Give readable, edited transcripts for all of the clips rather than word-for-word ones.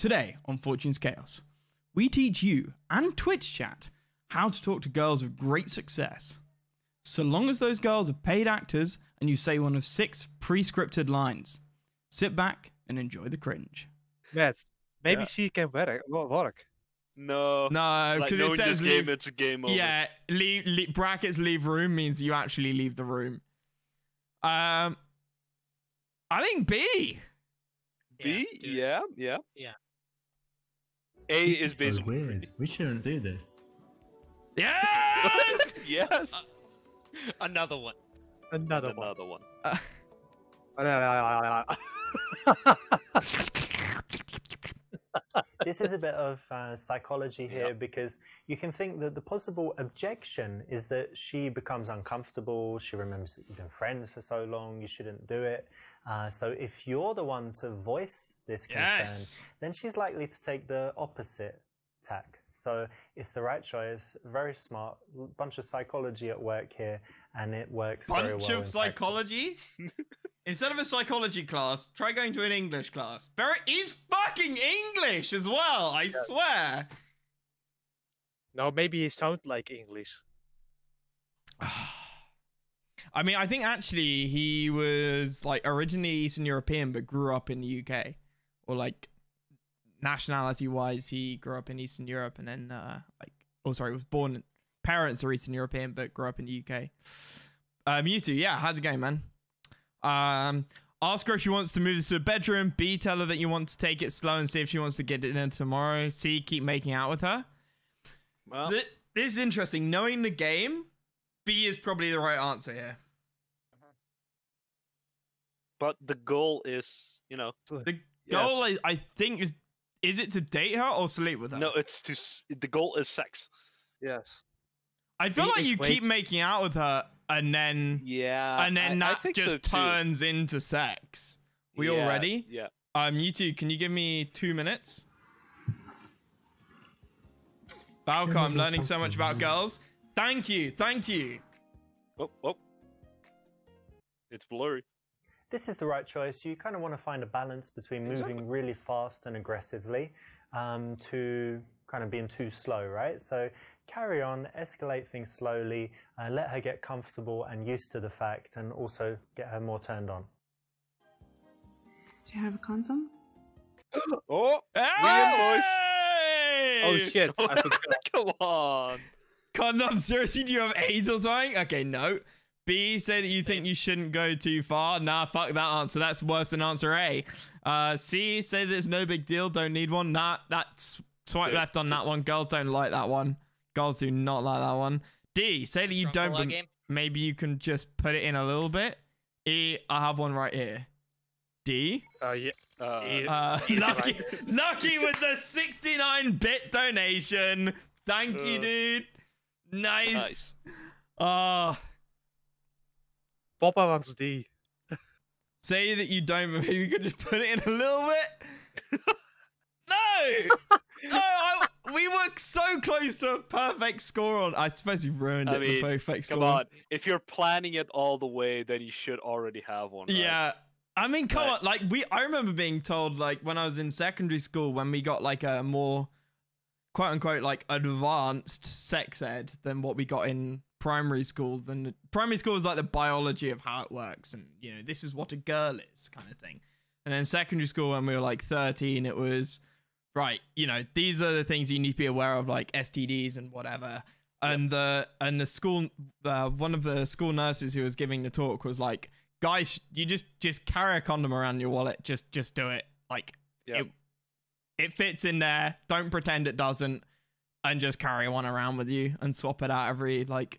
Today on Fortune's Chaos, we teach you and Twitch chat how to talk to girls with great success. So long as those girls are paid actors and you say one of 6 pre-scripted lines, sit back and enjoy the cringe. Yes, maybe she can work. No. No, because like, it says leave, game, it's a game over. Yeah, leave, brackets leave room means you actually leave the room. I think B. B? Yeah, yeah. Yeah. A is basically weird. We shouldn't do this. Yes! Yes! Another one. Another one. This is a bit of psychology here, because you can think that the possible objection is that she becomes uncomfortable, she remembers that you've been friends for so long, you shouldn't do it. So if you're the one to voice this concern, then she's likely to take the opposite tack. So it's the right choice, very smart, bunch of psychology at work here, and it works very well. Bunch of psychology? Instead of a psychology class, try going to an English class. Barrett is fucking English as well, I swear! No, maybe he sounds like English. I mean, I think actually he was like originally Eastern European, but grew up in the UK, or like nationality wise, he grew up in Eastern Europe and then was born, parents are Eastern European, but grew up in the UK. Mewtwo, yeah, how's it going, man? Ask her if she wants to move this to a bedroom. B, tell her that you want to take it slow and see if she wants to get dinner tomorrow. C, keep making out with her. Well, this is interesting. Knowing the game, B is probably the right answer here. But the goal is, you know... The goal, I think, is it to date her or sleep with her? No, it's to... The goal is sex. Yes. I feel like you keep making out with her and then... Yeah. And then that just turns into sex. We all ready? Yeah. You two, can you give me 2 minutes? Balco, I'm learning so much about girls. Thank you, thank you. Oh, oh. It's blurry. This is the right choice. You kind of want to find a balance between moving really fast and aggressively to kind of being too slow, right? So carry on, escalate things slowly, let her get comfortable and used to the fact, and also get her more turned on. Do you have a condom? Oh, hey! Oh shit, I forgot. Come on. Condom, seriously, do you have AIDS or something? Okay, no. B, say that you think you shouldn't go too far. Nah, fuck that answer. That's worse than answer A. C, say that it's no big deal. Don't need one. Nah, that's swipe left on that one. Girls don't like that one. Girls do not like that one. D, say that you don't... Maybe you can just put it in a little bit. E, I have one right here. D? Yeah. Lucky with the 69-bit donation. Thank you, dude. Nice. Papa wants D. Say that you don't, maybe you could just put it in a little bit. No! No, we were so close to a perfect score on. I suppose you ruined it, the perfect score. Come on. If you're planning it all the way, then you should already have one. Right? Yeah. I mean, come on. Like, I remember being told, like, when I was in secondary school, when we got, like, a more quote unquote like advanced sex ed than what we got in primary school, then primary school is like the biology of how it works and, you know, this is what a girl is kind of thing. And then secondary school, when we were like 13, it was right, you know, these are the things you need to be aware of, like STDs and whatever. And the school, one of the school nurses who was giving the talk was like, guys, you just carry a condom around your wallet, just do it, like it fits in there. Don't pretend it doesn't, and just carry one around with you and swap it out every, like,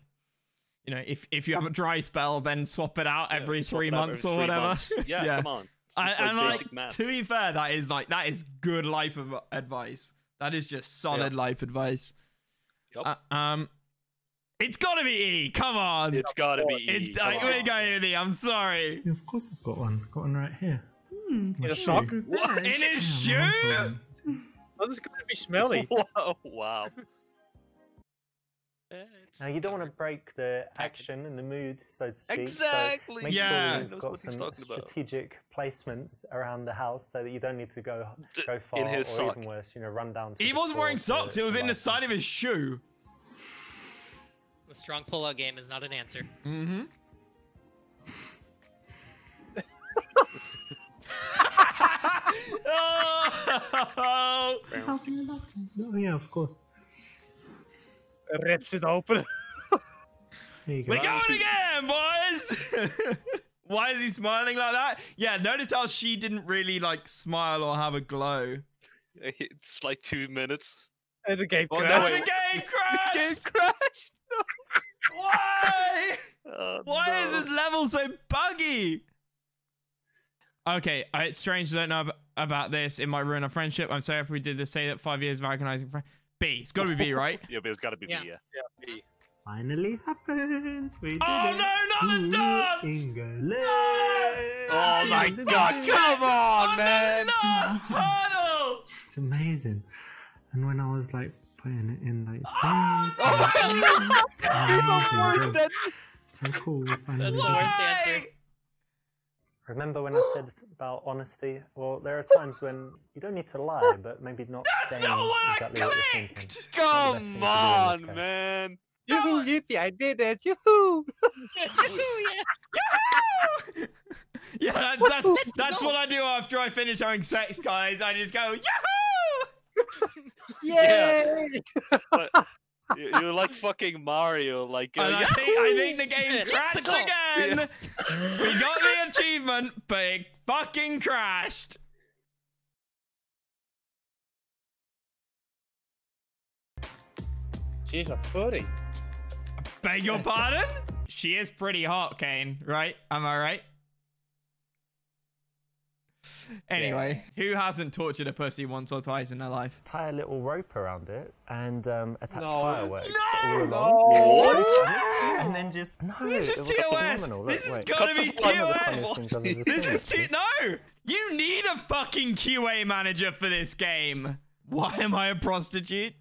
you know, if you have a dry spell, then swap it out every 3 months or whatever. Yeah, yeah, come on. And like, to be fair, that is like, that is good life advice. That is just solid life advice. Yep. It's gotta be E. Come on. It's gotta be E. We're going with E. I'm sorry. Yeah, of course, I've got one. I've got one right here. Hmm. In a sock? What? In his shoe? Oh, this is going to be smelly. Wow. Now you don't want to break the action and the mood, so to speak. Exactly. So make sure you've got some strategic placements around the house so that you don't need to go far, in his sock. Even worse, you know, run down. He wasn't wearing socks; it was in the side of his shoe. The strong pull-out game is not an answer. Mm-hmm. How can you not? Oh, yeah, of course. Rips is open. We're going again, boys. Why is he smiling like that? Yeah, notice how she didn't really like smile or have a glow. It's like 2 minutes. There's a game crash. There's a game crash. Game crashed. Why? Why is this level so buggy? Okay, it's strange. I don't know about this. In my ruin of friendship, I'm so happy we did this. Say that 5 years of agonizing friend. B. It's got to be B, right? Yeah, but it's got to be B. Yeah, B. Finally happened. We did it. Not the dance! No! Oh my God! Come on, man! The last hurdle. It's amazing. And when I was like putting it in, like, oh my God! So cool. That's the worst answer. Remember when I said about honesty? Well, there are times when you don't need to lie, but maybe not saying exactly what you're thinking. Come on, man! Yoo-hoo, yippee, I did it! Yoo-hoo! Yoo-hoo! Yeah, that's what I do after I finish having sex, guys. I just go, yoo-hoo! Yay! Yeah. You're like fucking Mario, like. And I think the game crashed again. Yeah. We got the achievement, but it fucking crashed. She's a footy. I beg your pardon? She is pretty hot, Kain. Right? Am I right? Anyway, who hasn't tortured a pussy once or twice in their life? Tie a little rope around it and attach fireworks all along. No! And then just this is TOS. This is gotta be TOS. This is no. You need a fucking QA manager for this game. Why am I a prostitute?